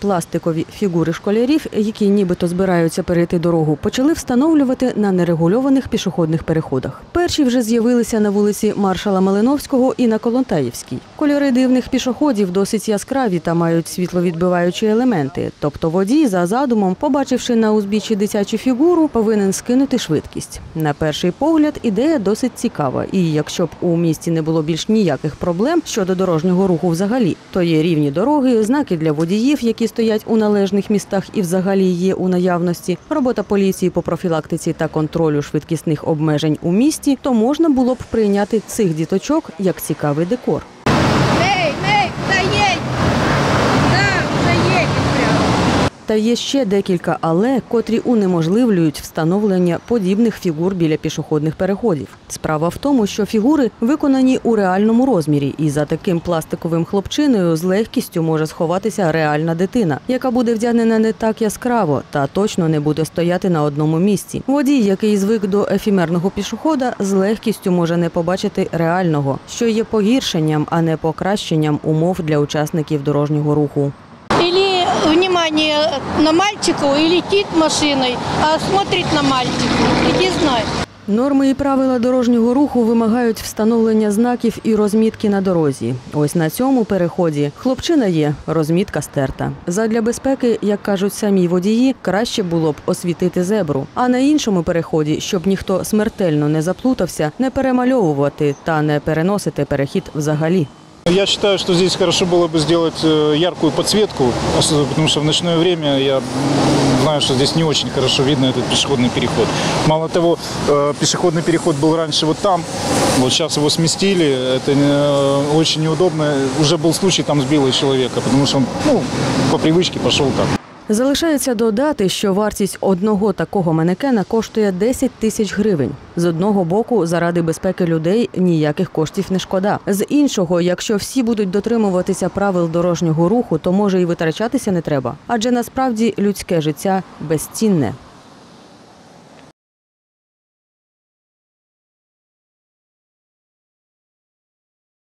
Пластикові фігури школярів, які нібито збираються перейти дорогу, почали встановлювати на нерегульованих пішохідних переходах. Перші вже з'явилися на вулиці Маршала Малиновського і на Колонтаївській. Кольори дивних пішоходів досить яскраві та мають світловідбиваючі елементи. Тобто водій, за задумом, побачивши на узбіччі дитячу фігуру, повинен скинути швидкість. На перший погляд, ідея досить цікава. І якщо б у місті не було більш ніяких проблем щодо дорожнього руху взагалі, то є рівні дороги, знаки для водіїв, які стоять у належних містах і взагалі є у наявності, робота поліції по профілактиці та контролю швидкісних обмежень у місті, то можна було б прийняти цих діточок як цікавий декор. Та є ще декілька «але», котрі унеможливлюють встановлення подібних фігур біля пішохідних переходів. Справа в тому, що фігури виконані у реальному розмірі, і за таким пластиковим хлопчиною з легкістю може сховатися реальна дитина, яка буде вдягнена не так яскраво та точно не буде стояти на одному місці. Водій, який звик до ефімерного пішохода, з легкістю може не побачити реального, що є погіршенням, а не покращенням умов для учасників дорожнього руху. Внимание на мальчику и летит машиной, а смотрит на мальчика, и не знает. Норми і правила дорожнього руху вимагають встановлення знаків і розмітки на дорозі. Ось на цьому переході хлопчина є, розмітка стерта. Задля безпеки, як кажуть самі водії, краще було б освітити зебру. А на іншому переході, щоб ніхто смертельно не заплутався, не перемальовувати та не переносити перехід взагалі. Я считаю, что здесь хорошо было бы сделать яркую подсветку, потому что в ночное время я знаю, что здесь не очень хорошо видно этот пешеходный переход. Мало того, пешеходный переход был раньше вот там, вот сейчас его сместили, это очень неудобно. Уже был случай, там сбило человека, потому что он, по привычке пошел там. Залишається додати, що вартість одного такого манекена коштує 10 тисяч гривень. З одного боку, заради безпеки людей ніяких коштів не шкода. З іншого, якщо всі будуть дотримуватися правил дорожнього руху, то може і витрачатися не треба. Адже насправді людське життя безцінне.